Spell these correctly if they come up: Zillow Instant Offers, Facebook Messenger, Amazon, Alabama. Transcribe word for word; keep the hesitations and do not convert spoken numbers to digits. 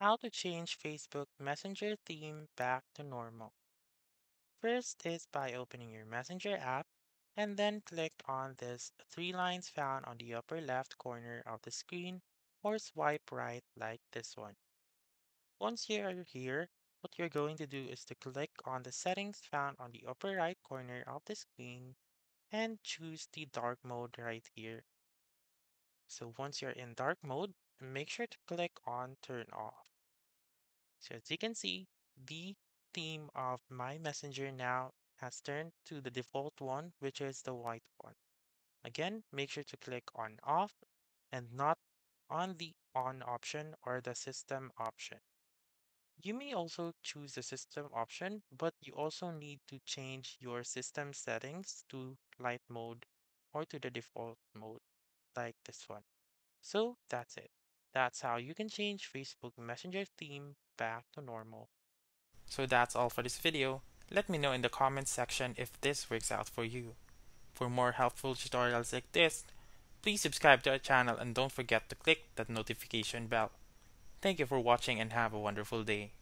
How to change Facebook Messenger theme back to normal. First is by opening your Messenger app and then click on this three lines found on the upper left corner of the screen or swipe right like this one. Once you are here, what you're going to do is to click on the settings found on the upper right corner of the screen and choose the dark mode right here. So once you're in dark mode, make sure to click on turn off. So as you can see, the theme of my Messenger now has turned to the default one, which is the white one. Again, make sure to click on off and not on the on option or the system option. You may also choose the system option, but you also need to change your system settings to light mode or to the default mode like this one. So that's it. That's how you can change Facebook Messenger theme back to normal. So that's all for this video. Let me know in the comments section if this works out for you. For more helpful tutorials like this, please subscribe to our channel and don't forget to click that notification bell. Thank you for watching and have a wonderful day.